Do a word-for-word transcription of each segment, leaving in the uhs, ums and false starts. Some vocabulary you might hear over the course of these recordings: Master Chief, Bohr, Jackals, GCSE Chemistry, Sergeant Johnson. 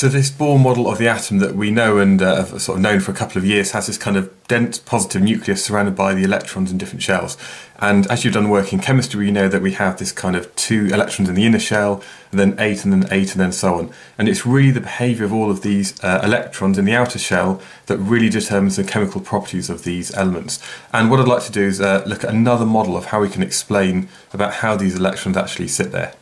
So this Bohr model of the atom that we know and uh, have sort of known for a couple of years has this kind of dense positive nucleus surrounded by the electrons in different shells. And as you've done work in chemistry, you know that we have this kind of two electrons in the inner shell, and then eight, and then eight, and then so on. And it's really the behaviour of all of these uh, electrons in the outer shell that really determines the chemical properties of these elements. And what I'd like to do is uh, look at another model of how we can explain about how these electrons actually sit there.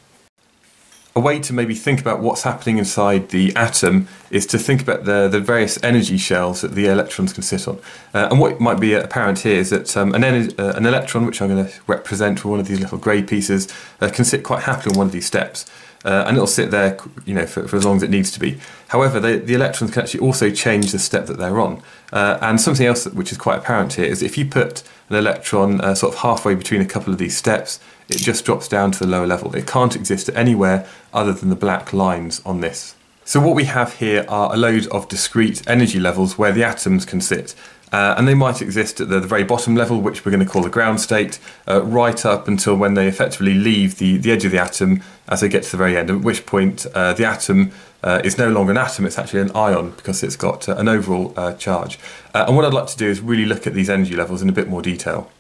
A way to maybe think about what's happening inside the atom is to think about the, the various energy shells that the electrons can sit on. Uh, and what might be apparent here is that um, an, ener uh, an electron, which I'm going to represent with one of these little grey pieces, uh, can sit quite happily on one of these steps. Uh, and it'll sit there, you know, for, for as long as it needs to be. However, they, the electrons can actually also change the step that they're on. Uh, and something else that, which is quite apparent here is if you put an electron uh, sort of halfway between a couple of these steps, it just drops down to the lower level. It can't exist anywhere other than the black lines on this. So what we have here are a load of discrete energy levels where the atoms can sit. Uh, and they might exist at the, the very bottom level, which we're going to call the ground state, uh, right up until when they effectively leave the, the edge of the atom as they get to the very end, at which point uh, the atom uh, is no longer an atom, it's actually an ion, because it's got uh, an overall uh, charge. Uh, and what I'd like to do is really look at these energy levels in a bit more detail.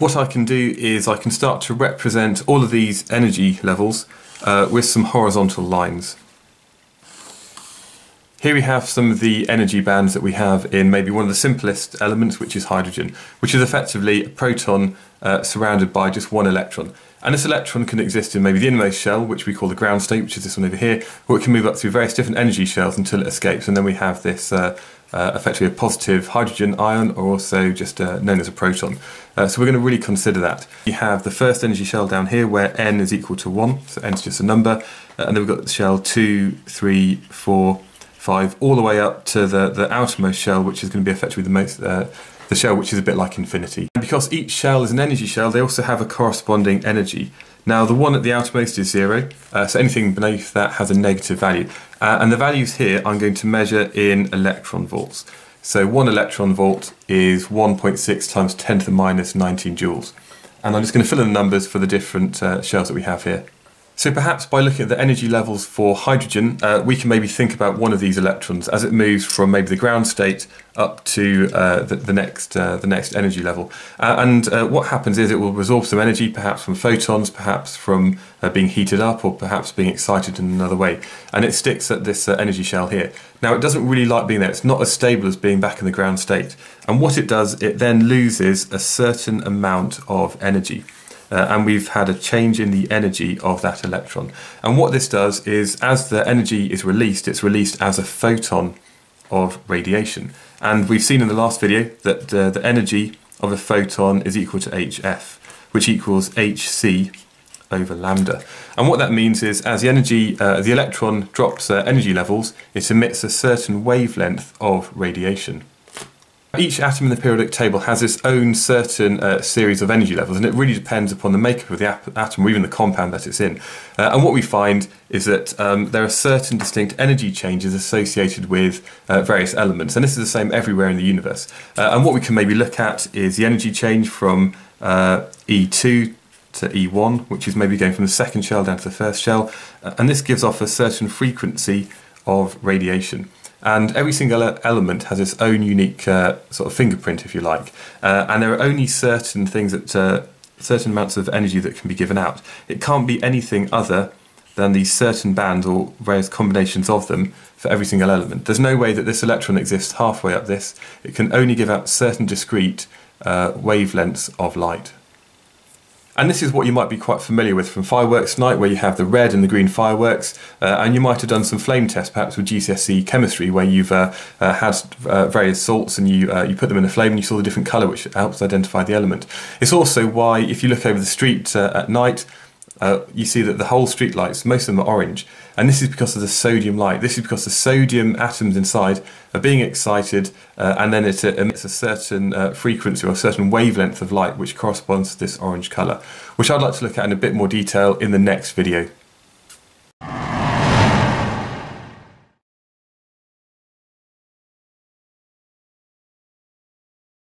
What I can do is I can start to represent all of these energy levels uh, with some horizontal lines. Here we have some of the energy bands that we have in maybe one of the simplest elements, which is hydrogen, which is effectively a proton uh, surrounded by just one electron. And this electron can exist in maybe the innermost shell, which we call the ground state, which is this one over here, or it can move up through various different energy shells until it escapes, and then we have this uh, uh, effectively a positive hydrogen ion, or also just uh, known as a proton. Uh, so we're going to really consider that. You have the first energy shell down here where n is equal to one, so n is just a number, uh, and then we've got shell two, three, four, five, all the way up to the, the outermost shell, which is going to be effectively the most uh, the shell which is a bit like infinity. And because each shell is an energy shell, they also have a corresponding energy. Now the one at the outermost is zero, uh, so anything beneath that has a negative value. Uh, and the values here I'm going to measure in electron volts. So one electron volt is one point six times ten to the minus nineteen joules. And I'm just going to fill in the numbers for the different uh, shells that we have here. So perhaps by looking at the energy levels for hydrogen, uh, we can maybe think about one of these electrons as it moves from maybe the ground state up to uh, the, the next uh, the next energy level. Uh, and uh, what happens is it will absorb some energy, perhaps from photons, perhaps from uh, being heated up, or perhaps being excited in another way. And it sticks at this uh, energy shell here. Now it doesn't really like being there. It's not as stable as being back in the ground state. And what it does, it then loses a certain amount of energy. Uh, and we've had a change in the energy of that electron. And what this does is, as the energy is released, it's released as a photon of radiation. And we've seen in the last video that uh, the energy of a photon is equal to H F, which equals H C over lambda. And what that means is, as the energy, uh, the electron drops uh, energy levels, it emits a certain wavelength of radiation. Each atom in the periodic table has its own certain uh, series of energy levels, and it really depends upon the makeup of the atom or even the compound that it's in. Uh, and what we find is that um, there are certain distinct energy changes associated with uh, various elements, and this is the same everywhere in the universe. Uh, and what we can maybe look at is the energy change from uh, E two to E one, which is maybe going from the second shell down to the first shell, uh, and this gives off a certain frequency of radiation. And every single element has its own unique uh, sort of fingerprint, if you like. Uh, and there are only certain things that, uh, certain amounts of energy that can be given out. It can't be anything other than these certain bands or various combinations of them for every single element. There's no way that this electron exists halfway up this. It can only give out certain discrete uh, wavelengths of light. And this is what you might be quite familiar with from fireworks night, where you have the red and the green fireworks, uh, and you might have done some flame tests perhaps with G C S E Chemistry, where you've uh, uh, had uh, various salts and you, uh, you put them in a flame and you saw the different colour, which helps identify the element. It's also why if you look over the street uh, at night, uh, you see that the whole street lights, most of them are orange, and this is because of the sodium light. This is because the sodium atoms inside are being excited, uh, and then it emits a certain uh, frequency or a certain wavelength of light which corresponds to this orange colour, which I'd like to look at in a bit more detail in the next video.